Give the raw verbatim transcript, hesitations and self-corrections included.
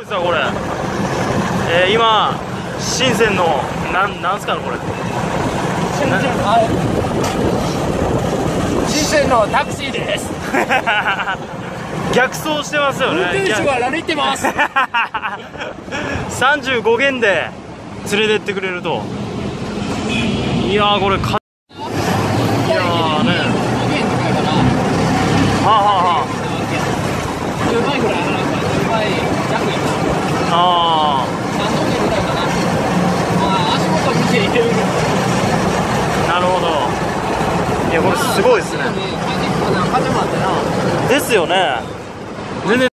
ですかこれ、えー、今深センのなんなんすかねこれ、深センのタクシーです逆走してますよね。運転手が歩いてますさんじゅうごげんで連れてってくれると。いやーこれか、いやーね、はあはあはあ、じゅうばいぐらい、じゅうばいじゃく今。ああ。さんじゅうぐらいかな。まあ足元見ていける。なるほど。いやこれすごいですね。ですよね。全然。